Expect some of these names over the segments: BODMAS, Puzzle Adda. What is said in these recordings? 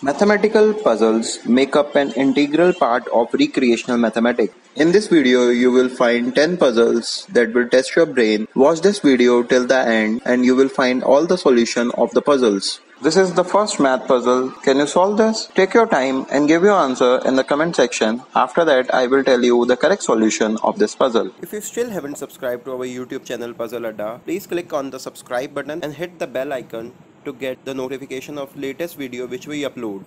Mathematical puzzles make up an integral part of recreational mathematics. In this video, you will find 10 puzzles that will test your brain. Watch this video till the end and you will find all the solution of the puzzles. This is the first math puzzle. Can you solve this? Take your time and give your answer in the comment section. After that, I will tell you the correct solution of this puzzle. If you still haven't subscribed to our YouTube channel Puzzle Adda, please click on the subscribe button and hit the bell icon to get the notification of latest video which we upload.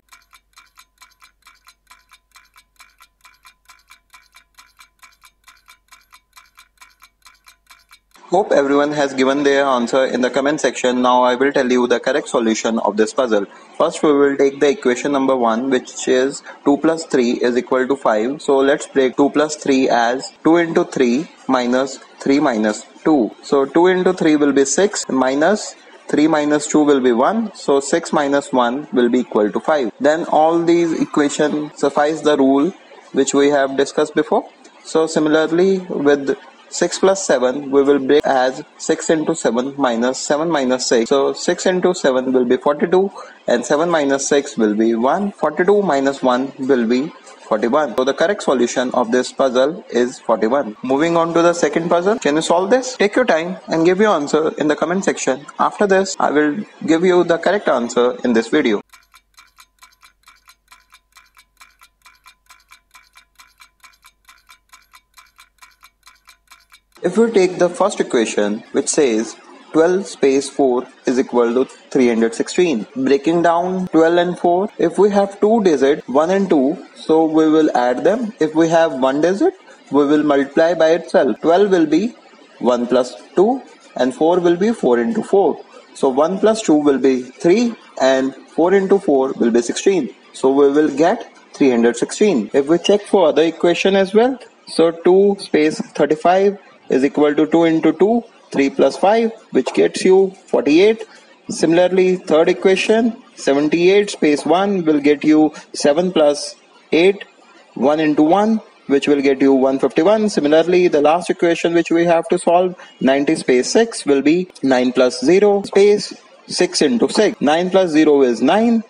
Hope everyone has given their answer in the comment section. Now I will tell you the correct solution of this puzzle. First we will take the equation number 1, which is 2 plus 3 is equal to 5. So let's break 2 plus 3 as 2 into 3 minus 3 minus 2. So 2 into 3 will be 6 minus 3 minus 2 will be 1, so 6 minus 1 will be equal to 5. Then all these equations suffice the rule which we have discussed before. So similarly with 6 plus 7 we will break as 6 into 7 minus 7 minus 6. So 6 into 7 will be 42 and 7 minus 6 will be 1. 42 minus 1 will be 41. So the correct solution of this puzzle is 41. Moving on to the second puzzle. Can you solve this? Take your time and give your answer in the comment section. After this, I will give you the correct answer in this video. If we take the first equation, which says 12 space 4 is equal to 316. Breaking down 12 and 4, if we have two digits, 1 and 2, so we will add them. If we have one digit, we will multiply by itself. 12 will be 1 plus 2 and 4 will be 4 into 4. So 1 plus 2 will be 3 and 4 into 4 will be 16. So we will get 316. If we check for other equation as well, so 2 space 35 is equal to 2 into 2. 3 plus 5, which gets you 48. Similarly, third equation, 78 space 1 will get you 7 plus 8, 1 into 1, which will get you 151. Similarly, the last equation which we have to solve, 90 space 6 will be 9 plus 0 space 6 into 6. 9 plus 0 is 9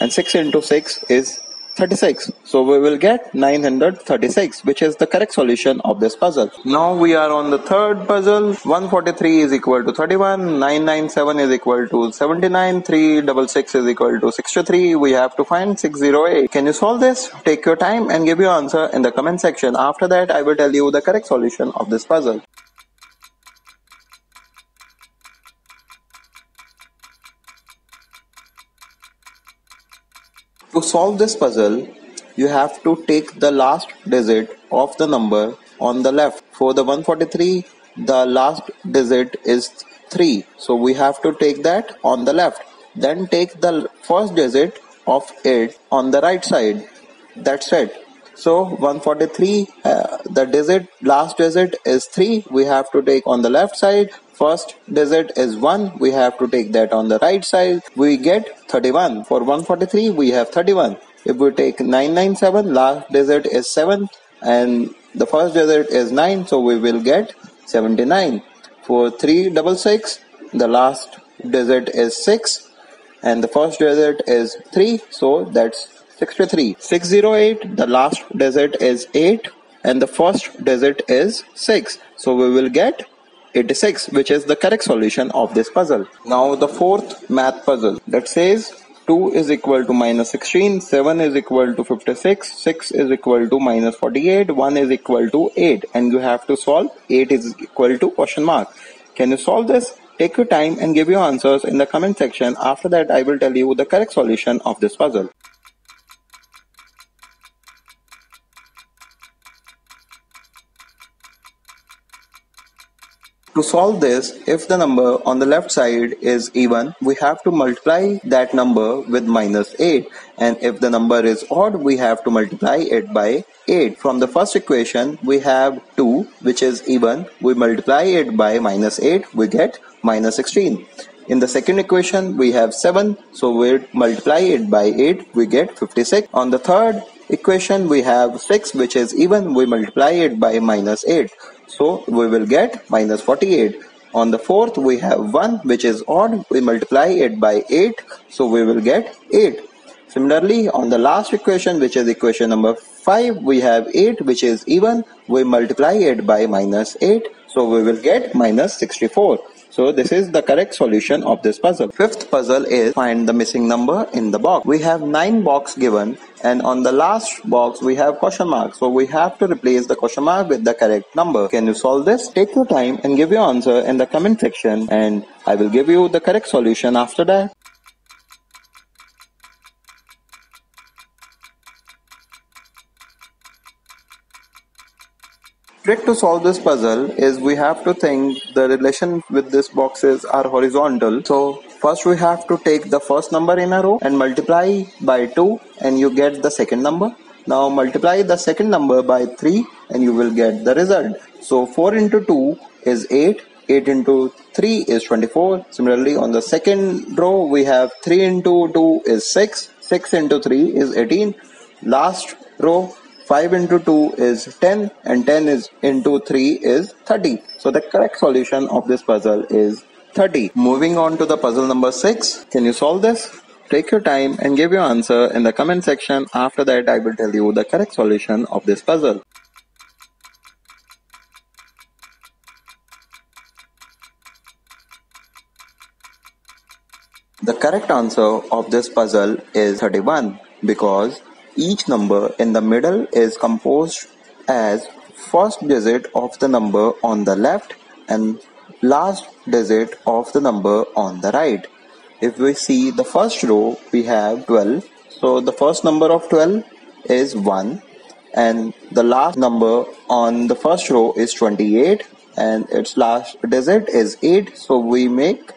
and 6 into 6 is 36. So we will get 936, which is the correct solution of this puzzle. Now we are on the third puzzle. 143 is equal to 31, 997 is equal to 79, 366 is equal to 63. We have to find 608. Can you solve this? Take your time and give your answer in the comment section. After that, I will tell you the correct solution of this puzzle. To solve this puzzle, you have to take the last digit of the number on the left. For the 143, the last digit is 3. So we have to take that on the left. Then take the first digit of it on the right side. That's it. So 143, the last digit is 3. We have to take on the left side. First digit is 1, we have to take that on the right side. We get 31. For 143 we have 31. If we take 997, last digit is 7 and the first digit is 9, so we will get 79. For 366, the last digit is 6 and the first digit is 3, so that's 63. 608, the last digit is 8 and the first digit is 6, so we will get 86, which is the correct solution of this puzzle. Now the fourth math puzzle that says 2 is equal to minus 16, 7 is equal to 56, 6 is equal to minus 48, 1 is equal to 8, and you have to solve 8 is equal to question mark. Can you solve this? Take your time and give your answers in the comment section. After that, I will tell you the correct solution of this puzzle. To solve this, if the number on the left side is even, we have to multiply that number with minus 8. And if the number is odd, we have to multiply it by 8. From the first equation, we have 2, which is even. We multiply it by minus 8, we get minus 16. In the second equation, we have 7, so we multiply it by 8, we get 56. On the third equation, we have 6, which is even. We multiply it by minus 8. So we will get minus 48. On the fourth, we have 1, which is odd. We multiply it by 8. So we will get 8. Similarly, on the last equation, which is equation number 5, we have 8, which is even. We multiply it by minus 8, so we will get minus 64. So this is the correct solution of this puzzle. Fifth puzzle is find the missing number in the box. We have 9 boxes given, and on the last box we have question mark. So we have to replace the question mark with the correct number. Can you solve this? Take your time and give your answer in the comment section, and I will give you the correct solution after that. Trick to solve this puzzle is we have to think the relation with these boxes are horizontal. So first we have to take the first number in a row and multiply by 2, and you get the second number. Now multiply the second number by 3 and you will get the result. So 4 into 2 is 8, 8 into 3 is 24. Similarly, on the second row we have 3 into 2 is 6, 6 into 3 is 18. Last row, 5 into 2 is 10, and 10 is into 3 is 30. So the correct solution of this puzzle is 30. Moving on to the puzzle number 6. Can you solve this? Take your time and give your answer in the comment section. After that, I will tell you the correct solution of this puzzle. The correct answer of this puzzle is 31, because each number in the middle is composed as first digit of the number on the left and last digit of the number on the right. If we see the first row, we have 12. So the first number of 12 is 1, and the last number on the first row is 28, and its last digit is 8. So we make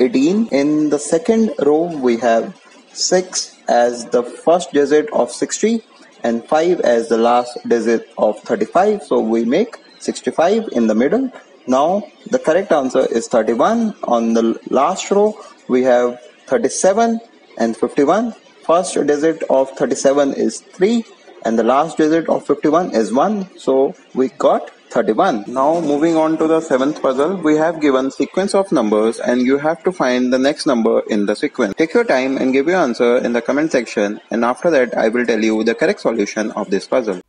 18. In the second row, we have 6 as the first digit of 60 and 5 as the last digit of 35, so we make 65 in the middle. Now the correct answer is 31. On the last row we have 37 and 51. First digit of 37 is 3 and the last digit of 51 is 1, so we got 31. Now moving on to the 7th puzzle, we have given sequence of numbers and you have to find the next number in the sequence. Take your time and give your answer in the comment section, and after that I will tell you the correct solution of this puzzle.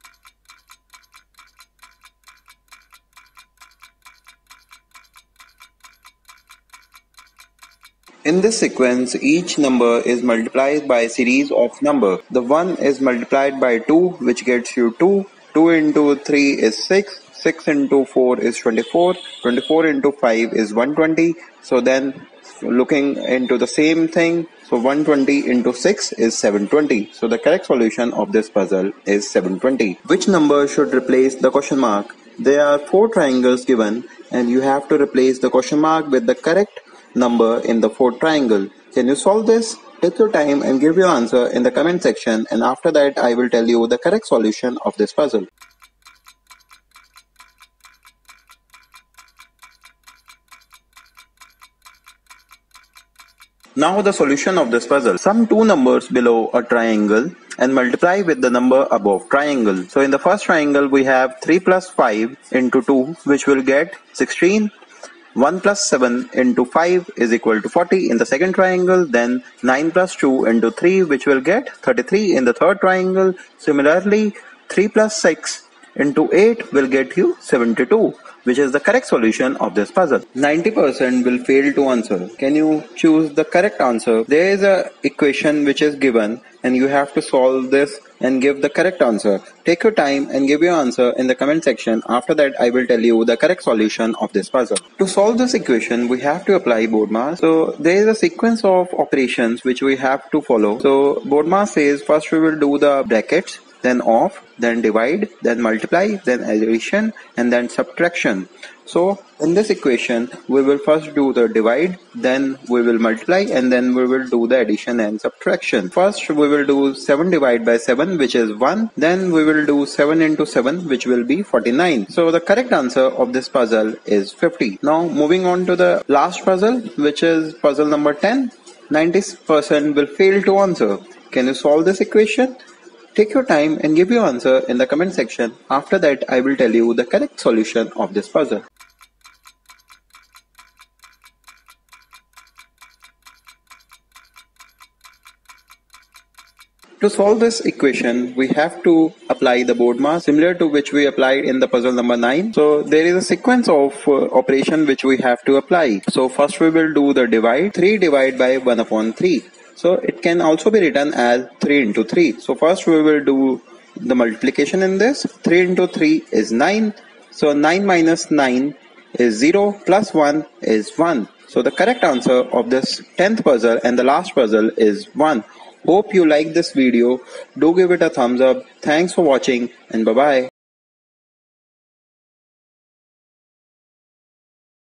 In this sequence, each number is multiplied by a series of numbers. The 1 is multiplied by 2, which gets you 2, 2 into 3 is 6, 6 into 4 is 24, 24 into 5 is 120. So then looking into the same thing, so 120 into 6 is 720. So the correct solution of this puzzle is 720. Which number should replace the question mark? There are 4 triangles given and you have to replace the question mark with the correct number in the 4th triangle. Can you solve this? Take your time and give your answer in the comment section, and after that I will tell you the correct solution of this puzzle. Now the solution of this puzzle. Sum 2 numbers below a triangle and multiply with the number above triangle. So in the first triangle we have 3 plus 5 into 2, which will get 16. 1 plus 7 into 5 is equal to 40 in the second triangle. Then 9 plus 2 into 3, which will get 33 in the third triangle. Similarly, 3 plus 6 into 8 will get you 72, which is the correct solution of this puzzle. 90% will fail to answer. Can you choose the correct answer? There is an equation which is given and you have to solve this and give the correct answer. Take your time and give your answer in the comment section. After that, I will tell you the correct solution of this puzzle. To solve this equation, we have to apply BODMAS. So there is a sequence of operations which we have to follow. So BODMAS says first we will do the brackets, then off, then divide, then multiply, then addition, and then subtraction. So in this equation, we will first do the divide, then we will multiply, and then we will do the addition and subtraction. First, we will do 7 divided by 7, which is 1. Then we will do 7 into 7, which will be 49. So the correct answer of this puzzle is 50. Now moving on to the last puzzle, which is puzzle number 10. 90% will fail to answer. Can you solve this equation? Take your time and give your answer in the comment section. After that, I will tell you the correct solution of this puzzle. To solve this equation, we have to apply the BODMAS similar to which we applied in the puzzle number 9. So there is a sequence of operation which we have to apply. So first we will do the divide, 3 divided by 1 upon 3. So it can also be written as 3 into 3. So first we will do the multiplication in this. 3 into 3 is 9. So 9 minus 9 is 0 plus 1 is 1. So the correct answer of this 10th puzzle and the last puzzle is 1. Hope you like this video. Do give it a thumbs up. Thanks for watching and bye-bye.